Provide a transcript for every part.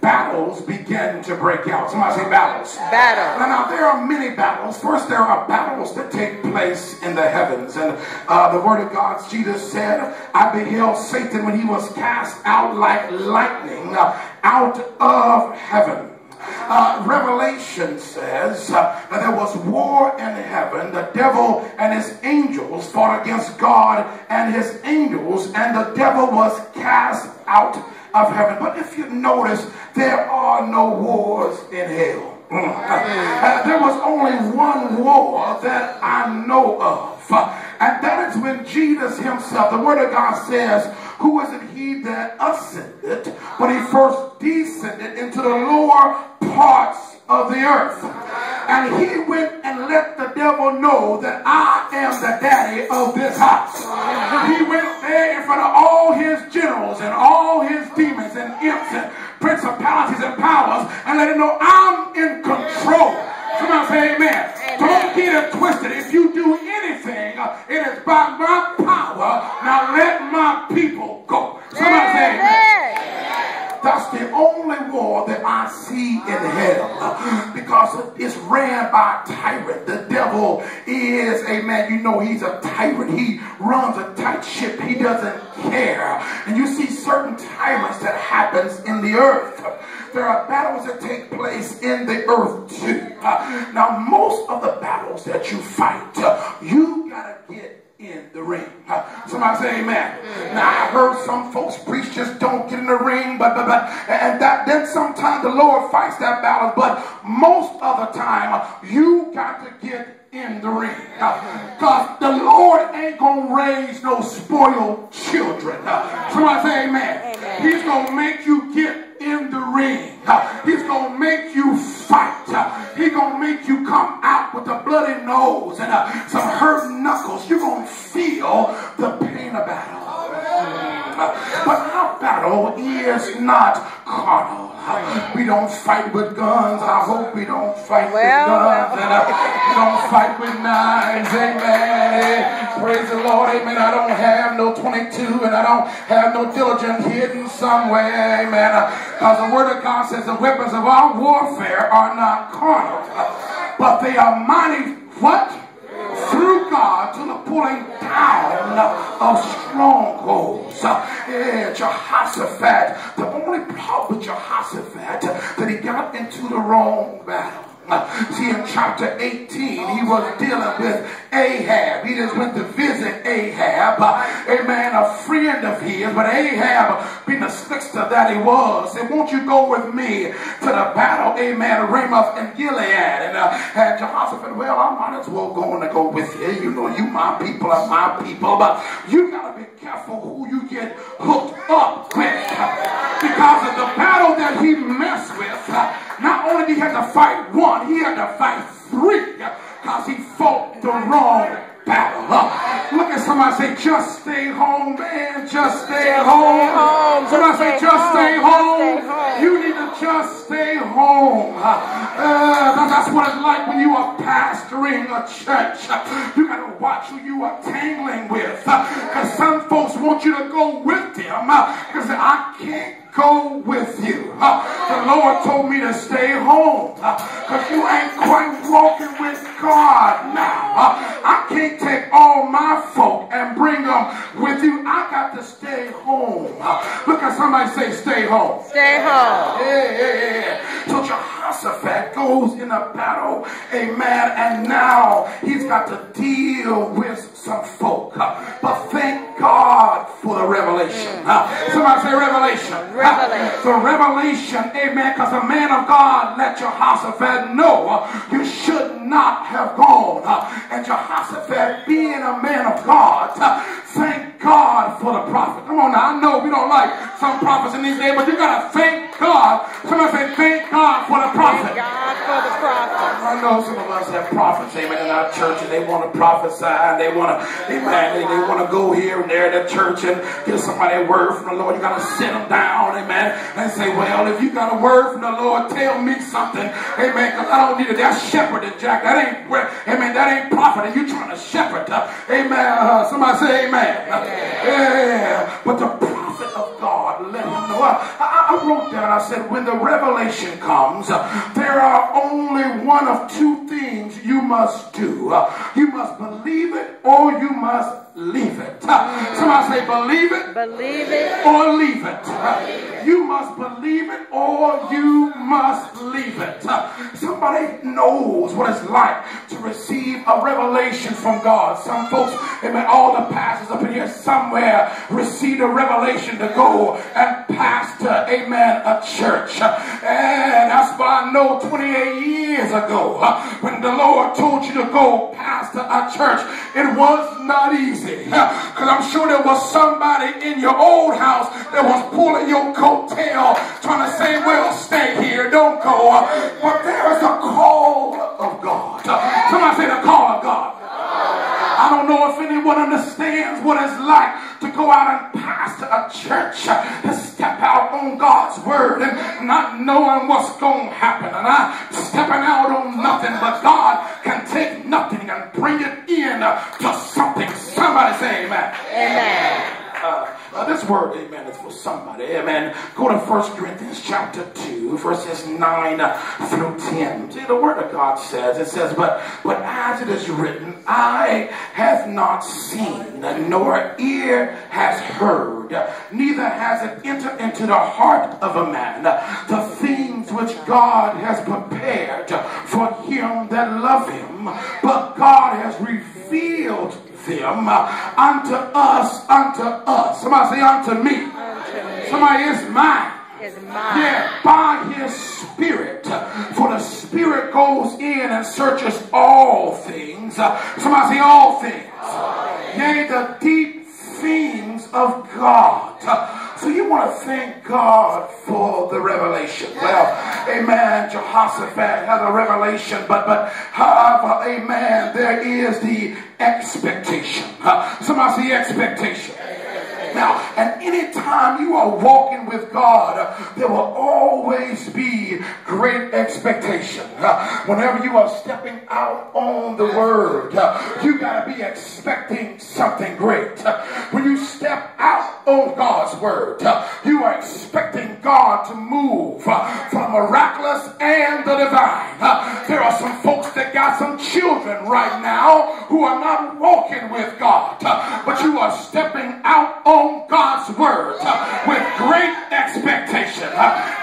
battles began to break out. Somebody say battles. Battles. Now there are many battles. First, there are battles that take place in the heavens. And the word of God, Jesus said, I beheld Satan when he was cast out like lightning out of heaven. Revelation says that there was war in heaven. The devil and his angels fought against God and his angels, and the devil was cast out of heaven. But if you notice, there are no wars in hell. There was only one war that I know of, and that is when Jesus himself, the word of God says, who isn't he that ascended, but he first descended into the lower parts of the earth, and he went and let the devil know that I am the daddy of this house. He went there in front of all his generals and all his demons and imps and principalities and powers and let him know I'm in control. Somebody say amen. Don't get it twisted. If you do anything, it is by my power. Now let my people go. Somebody say amen. That's the only war that I see in hell, because it's ran by a tyrant. The devil is a man. You know, he's a tyrant. He runs a tight ship. He doesn't care. And you see certain tyrants that happens in the earth. There are battles that take place in the earth too. Now, most of the battles that you fight, you got to get in the ring. Somebody say amen. Now I heard some folks preach just don't get in the ring, and then sometimes the Lord fights that battle, but most of the time you got to get in the ring, because the Lord ain't gonna raise no spoiled children. Somebody say amen. He's gonna make you get in the ring. He's gonna make you fight. He's gonna make you come out with a bloody nose and some hurt knuckles. You're gonna feel the pain of battle. But our battle is not carnal. We don't fight with guns. I hope we don't fight with guns. And we don't fight with knives. Amen. Praise the Lord. Amen. I don't have no 22, and I don't have no diligence hidden somewhere. Amen. Because the word of God says the weapons of our warfare are not carnal, but they are mighty. What? Through God to the pulling down of strongholds. Jehoshaphat. The only problem with Jehoshaphat that he got into the wrong battle. See, in chapter 18, he was dealing with Ahab. He just went to visit Ahab, a friend of his. But Ahab, being the slickster that he was, said, won't you go with me to the battle, Ramoth and Gilead? And Jehoshaphat, well, I might as well go with you. You know, you my people are my people. But you got to be careful who you get hooked up with, because of the battle that he messed with. Not only did he have to fight one, he had to fight three, because he fought the wrong battle. Look at somebody say, just stay home, man. Just stay home. Somebody say, just stay home. You need to just stay home. That's what it's like when you are pastoring a church. You got to watch who you are tangling with, because some folks want you to go with them, because I can't go with you. The Lord told me to stay home, because you ain't quite walking with God now. I can't take all my folk and bring them with you. I got to stay home. Look at somebody say, stay home. Stay home. Yeah. So Jehoshaphat goes in a battle, and now he's got to deal with some folk. But thank God for the revelation. Somebody say revelation. The revelation, because the man of God let Jehoshaphat know you should not have gone. And Jehoshaphat, being a man of God, thank God for the prophet. Come on now, I know we don't like some prophets in these days, but you got to thank God. Somebody say, thank God for the prophet. Thank God for the prophet. I know some of us have prophets, in our church, and they want to prophesy, and they want to go here and there at the church and give somebody a word from the Lord. You got to sit them down, and say, well, if you got a word from the Lord, tell me something, because I don't need it. That's shepherding, Jack. That ain't, that ain't profiting. You trying to shepherd, somebody say amen. But the prophet of God let him know. I I wrote down, I said, when the revelation comes, there are only one of two things you must do. You must believe it or you must leave it. Somebody say believe it. Believe it. Or leave it. You must believe it or you must leave it. Somebody knows what it's like to receive a revelation from God. Some folks, amen, all the pastors up in here somewhere received a revelation to go and pastor, amen, a church. And that's why I know 28 years ago when the Lord told you to go pastor a church, it was not easy. Because I'm sure there was somebody in your old house that was pulling your coattail, trying to say, well, stay here, don't go. But there is a call of God. Somebody say the call of God. I don't know if anyone understands what it's like to go out and pastor a church, to step out on God's word and not knowing what's going to happen, and not stepping out on nothing, but God can take nothing and bring it in to something. Somebody say amen. Amen. This word, amen, is for somebody. Amen. Go to 1 Corinthians chapter 2, verses 9 through 10. See, the word of God says, it says, but as it is written, I have not seen, nor ear has heard, neither has it entered into the heart of a man, the things which God has prepared for him that love him. But God has revealed them unto us, Somebody say unto me. Somebody is mine. Yeah, by his spirit. For the spirit goes in and searches all things. Somebody say all things. Yea, the deep things of God. So you want to thank God for the revelation. Well, amen, Jehoshaphat had a revelation, but however, amen, there is the expectation. Somebody say expectation. Now, and any time you are walking with God, there will always be great expectation. Whenever you are stepping out on the word, you got to be expecting something great. When you step out on God's word, you are expecting God to move from miraculous and the divine. There are some folks that got some children right now who are not walking with God, but you are stepping out on God's word with great expectation,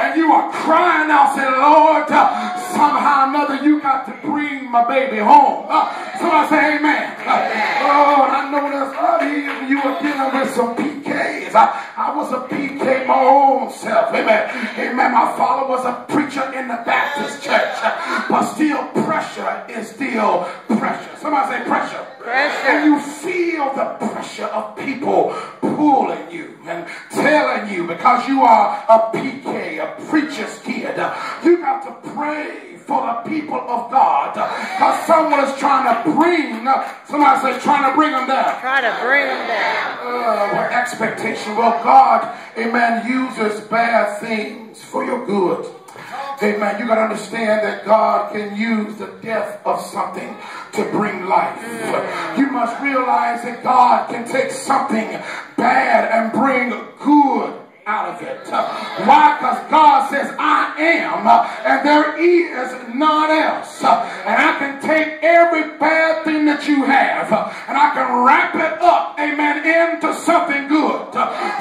and you are crying out, say, Lord, somehow or another you got to bring my baby home. Somebody say amen. Oh, and I know that's here you are dealing with some PKs. I was a PK my own self. Amen. Amen. My father was a preacher in the Baptist church, but still pressure is still pressure. Somebody say pressure. And you feel the pressure of people pulling you and telling you, because you are a PK, a preacher's kid, you got to pray for the people of God, because someone is trying to bring, somebody says, trying to bring them down. Trying to bring them down. Well, expectation. Well, God, amen, uses bad things for your good. Amen. You got to understand that God can use the death of something to bring life. You must realize that God can take something bad and bring good out of it. Why? Because God says, I am, and there is none else. And I can take every bad thing that you have, and I can wrap it up, amen, into something good.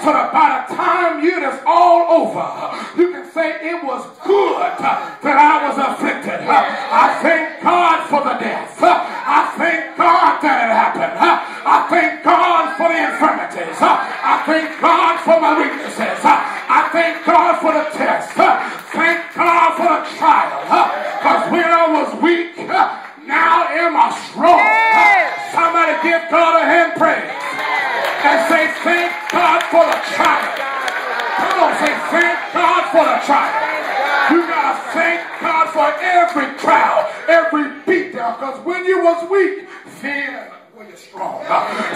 So that by the time it is all over, you can say it was good that I was afflicted. I thank God for the death. I thank God that it happened. I thank God for the infirmities. I thank God for my weaknesses. I thank God for the test. Thank God for the trial. Because when I was weak, now am I strong. Somebody give God a hand praise and say thank God for the trial. Come on, say thank God for the trial. You gotta thank God for every trial, every beatdown. Because when you was weak, then you're strong.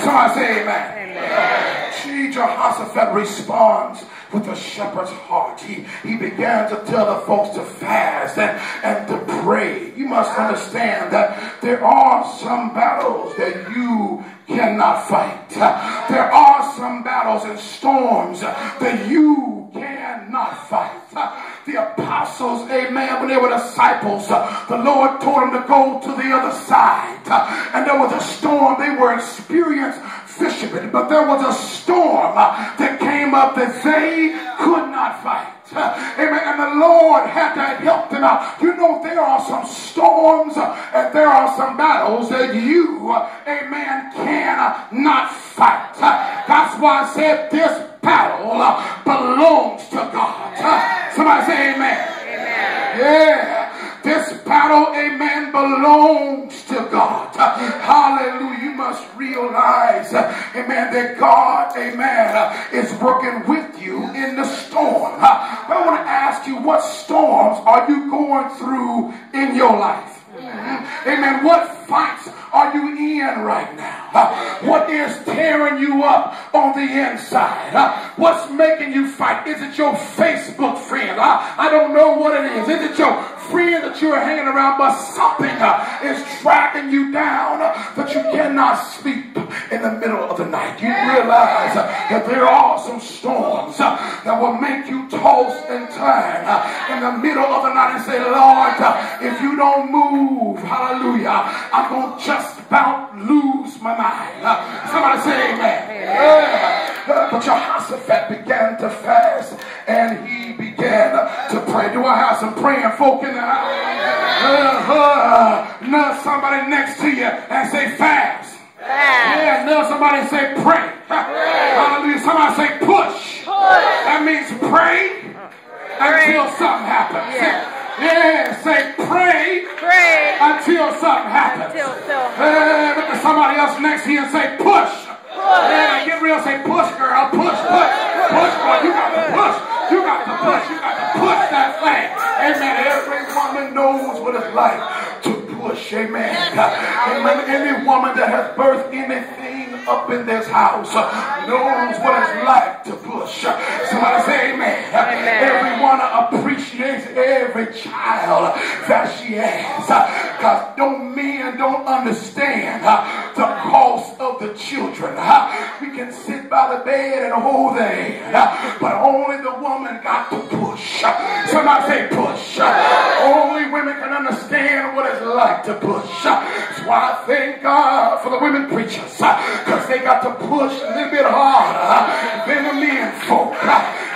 Somebody say amen. Amen. Jehoshaphat responds with a shepherd's heart. He began to tell the folks to fast and to pray. You must understand that there are some battles that you cannot fight. There are some battles and storms that you cannot not fight. The apostles, amen, when they were disciples, the Lord told them to go to the other side. And there was a storm. They were experienced fishermen, but there was a storm that came up that they could not fight. Amen. And the Lord had to help them out. You know, there are some storms and there are some battles that you, amen, cannot fight. That's why I said this battle belongs to God. Somebody say amen. Amen. Yeah. This battle, amen, belongs to God. Hallelujah. You must realize, amen, that God, amen, is working with you in the storm. I want to ask you, what storms are you going through in your life? Mm-hmm. Amen. What fights are you in right now? What is tearing you up on the inside? What's making you fight? Is it your Facebook friend? I don't know what it is. Is it your friend that you're hanging around? But something is dragging you down that you cannot sleep in the middle of the night. You realize that there are some storms that will make you toss and turn in the middle of the night and say, Lord, if you don't move, hallelujah, I'm going to just about lose my mind. Somebody say amen. Yeah. But Jehoshaphat began to fast and he began to pray. Do I have some praying folk in the house? Nudge somebody next to you and say fast. Yeah, nudge somebody say pray. Hallelujah. Somebody say push. That means pray until something happens. Yeah. Yeah, say pray until something happens. Look at somebody else next to you and say push. Yeah, get real, say push, girl, push, boy, you got to push. You got to push. You got to push that thing. Amen. Every woman knows what it's like to push. Amen. Amen. Any woman that has birthed anything up in this house knows what it's like to push. Somebody say amen. Everyone appreciates every child that she has, because men don't understand the cost of the children. We can sit by the bed and hold their hand, but only the woman got to push. Somebody say push. Only women can understand what it's like to push. That's why I thank God for the women preachers, because they got to push a little bit harder than the men folk.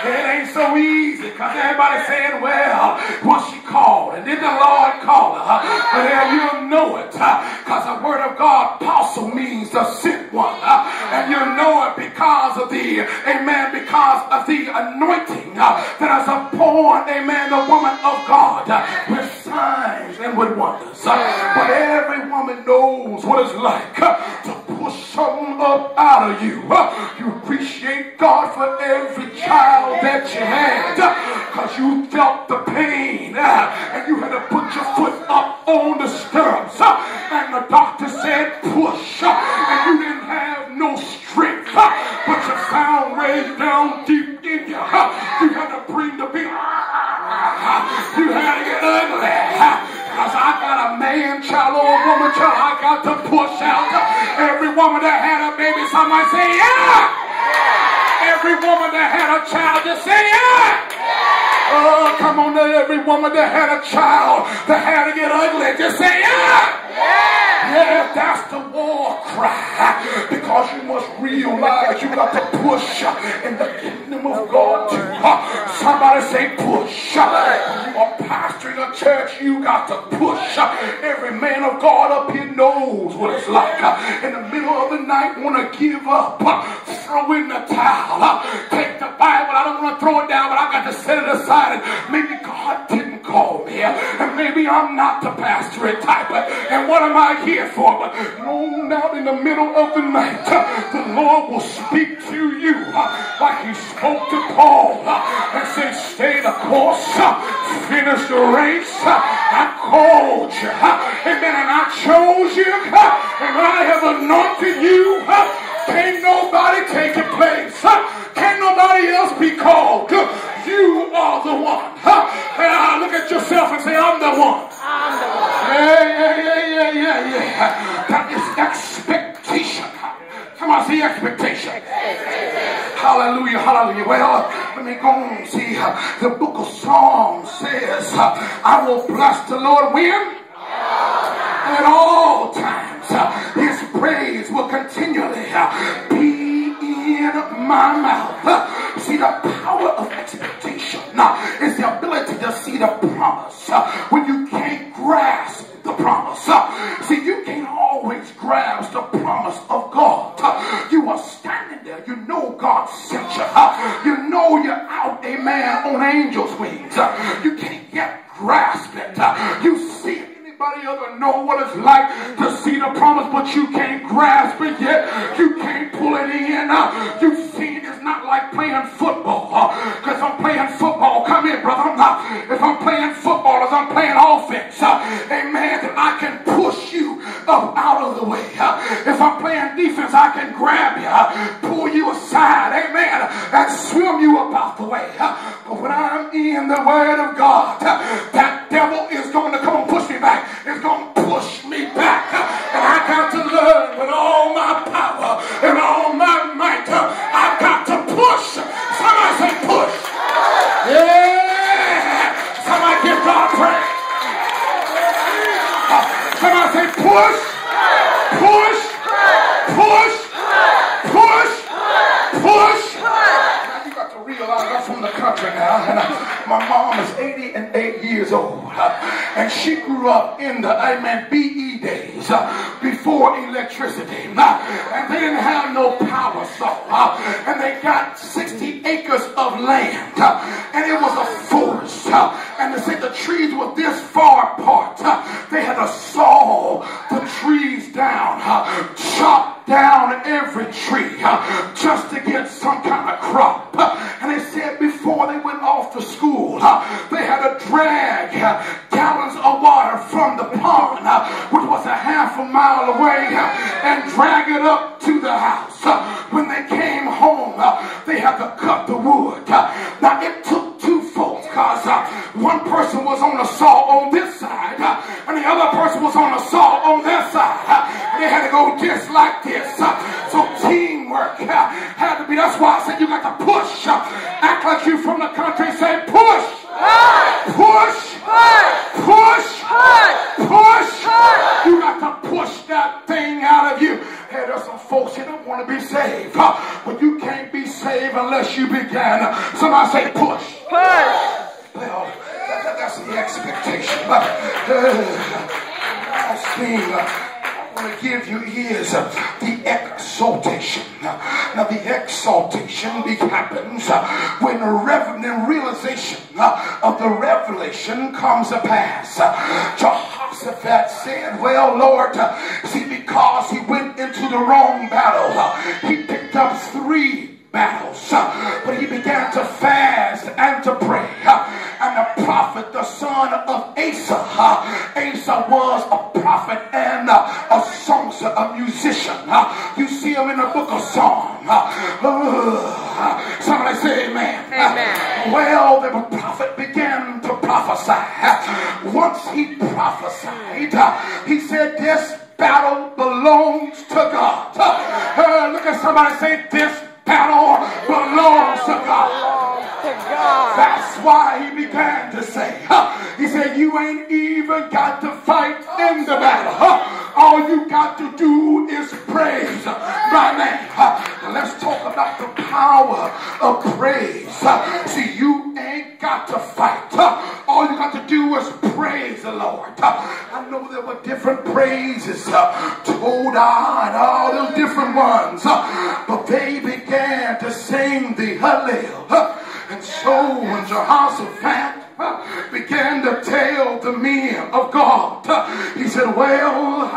It ain't so easy, because everybody's saying, well, was she called? And did the Lord call her? But you'll know it, because the word of God, apostle, means the sent one. And you'll know it because of the, amen, because of the anointing that is upon, amen, the woman of God with signs and with wonders. But every woman knows what it's like to push something up out of you. You appreciate God for every child that you had, because you felt the pain and you had to put your foot up on the stirrups, and the doctor said push, and you didn't have no strength, but you found way down deep in you, you had to bring the big, you had to get ugly, because I got a man child or a woman child, I got to push out. Every woman that had a baby, somebody say yeah. Every woman that had a child, just say yeah. Oh, come on, every woman that had a child that had to get ugly, just say yeah. Yeah, that's the war cry, because you must realize you got to push in the kingdom of God too. Somebody say push. You are pastoring a church, you got to push. Every man of God up here knows what it's like in the middle of the night, want to give up, throw in the towel, take the Bible. I don't want to throw it down, but I got to set it aside. And maybe God didn't call me, and maybe I'm not the pastorate type, and what am I here for? But long out in the middle of the night, the Lord will speak to you like he spoke to Paul and said, stay the course, finish the race. I called you, amen, and I chose you, and I have anointed you. Can't nobody take your place. Can't nobody else be called. You are the one. And look at yourself and say, I'm the one. I'm the one. Yeah. That is expectation. Come on, see expectation. Hallelujah. Well, let me me go and see. The book of Psalms says, I will bless the Lord when? At all times. His praise will continually be in my mouth. See, the power of expectation is the ability to see the promise when you can't grasp the promise. See, you can't always grasp the promise of God. You are standing there. You know God sent you. You know you're out, amen, on angels' wings. You can't yet grasp it. You see it. Anybody ever know what it's like to see the promise, but you can't grasp it yet? You can't pull it in. You've seen it's not like playing football. Because I'm playing football. Come here, brother. If I'm playing football, if I'm playing offense, amen, then I can push you up out of the way. If I'm playing defense, I can grab you, pull you aside, amen, and swim you up out the way. But when I'm in the Word of God, that devil is going to come and push me back. It's going to push me back. And I got to learn with all my power and all my might. I got to push. Somebody say push. Yeah. Somebody give God praise. Somebody say push. Push. Push. Push. Push. Now you got to realize I'm from the country now. And my mom is 88 years old. And she grew up in the, amen, BE days, before electricity. And they didn't have no power saw. And they got 60 acres of land. And it was a forest. And they said the trees were this far apart. They had to saw the trees down, chop down every tree, just to get some kind of crop. And they said before they went off to school, they had to drag gallons of water from the pond, which was a half a mile away, and drag it up to the house. When they came home, they had to cut the wood. Now it took two folks, because one person was on a saw on this side, and the other person was on a saw on that side. And they had to go just like this. So teamwork had to be. That's why I said you got to push. Act like you from the country. Say push. Push. Push. Push. You got to push that thing out of you. Hey, there's some folks here that want to be saved, but you can't be saved unless you begin. Somebody say push. Well, that's the expectation. I want to give you is the exaltation. Now, the exaltation happens when the realization of the revelation comes to pass. Jehoshaphat said, well, Lord, see, because he went into the wrong battle, he picked up three battles, but he began to fast and to pray. And the prophet, the son of Asa, Asa was a prophet and a songster, a musician. You see him in the book of Psalms. Somebody say amen. Amen. Well, the prophet began to prophesy. Once he prophesied, he said, this battle belongs to God. Look at somebody say, this battle belongs to God. That's why he began to say, he said, you ain't even got to fight in the battle. All you got to do is praise my name. Let's talk about the power of praise. See, you ain't got to fight. All you got to do is praise the Lord. I know there were different praises, Todah and all those different ones, but they began to sing the Hallel. And so when Jehoshaphat began to tell the men of God, he said, well,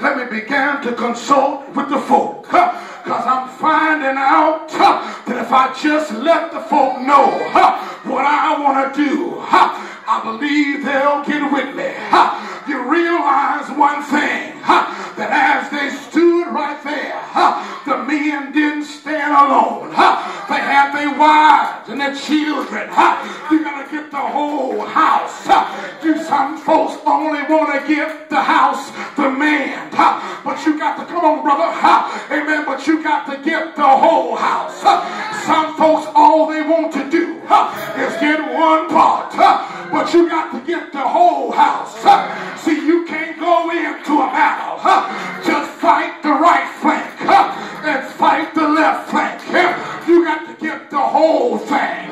let me begin to consult with the folk, because I'm finding out that if I just let the folk know what I want to do, I believe they'll get with me. You realize one thing. that as they stood right there, the men didn't stand alone. They had their wives and their children. You're going to get the whole house. Do some folks only want to give the house the man? But you got to, come on, brother. Amen. But you got to get the whole house. Some folks, all they want to do is get one part. But you got to get the whole house. See, you can't go into a battle. Just fight the right flank and fight the left flank. You got to get the whole thing.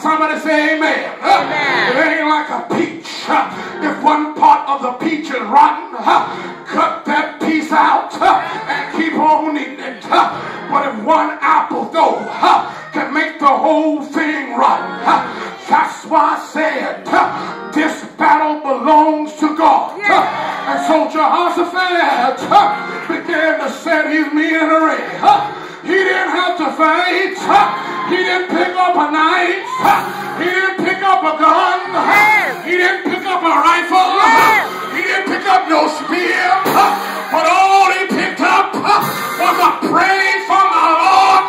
Somebody say amen. It ain't like a peach. If one part of the peach is rotten, cut that piece out and keep on eating it. But if one apple, though, can make the whole thing rotten, that's why I said this battle belongs to God. And so Jehoshaphat began to set his men in array. He didn't have to fight. He didn't pick up a knife. He didn't pick up a gun. He didn't pick up a rifle. He didn't pick up no spear. But all he picked up was a praise from the Lord.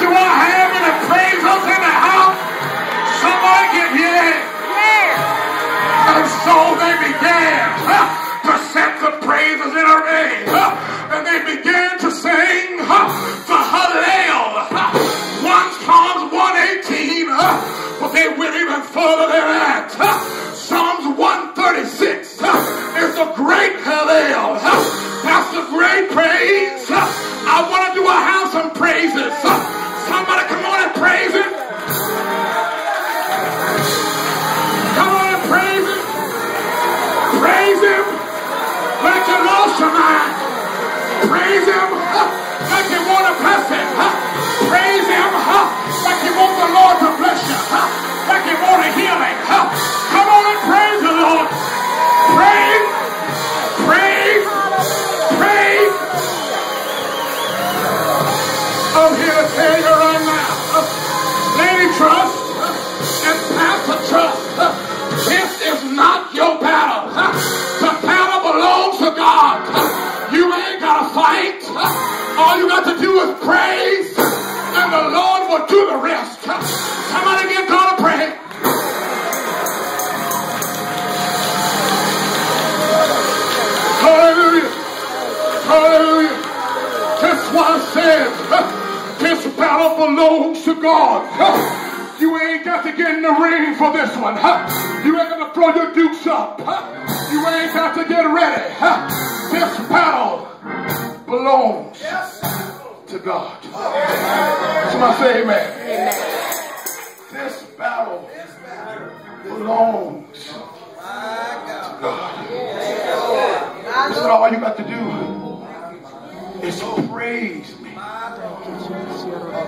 Do I have any praisers in the house? Somebody get here. And so they began to set the praises in array. And they began to sing the Hallel. 1 Psalms 118. But they went even further than that. Psalms 136 is the great Hallel. That's the great praise. I want to do a house of praises. Somebody come on and praise it. Come on and praise it. Praise him. Make him awesome, man. Praise him like you want a blessing. Praise him like you want the Lord to bless you. Like you want a healing. Come on and praise the Lord. Praise. Praise. Praise. I'm here to tell you right now. Lady Trust and Pastor Trust. This is not your battle. The battle belongs to God. You ain't got to fight. All you got to do is praise, and the Lord will do the rest. Somebody give God a praise. Hallelujah. Hallelujah. That's why I said this battle belongs to God. You ain't got to get in the ring for this one. You ain't got to throw your dukes up. You ain't got to get ready. This battle belongs to God. Somebody say amen. This battle belongs to God. Listen, all you got to do is praise me.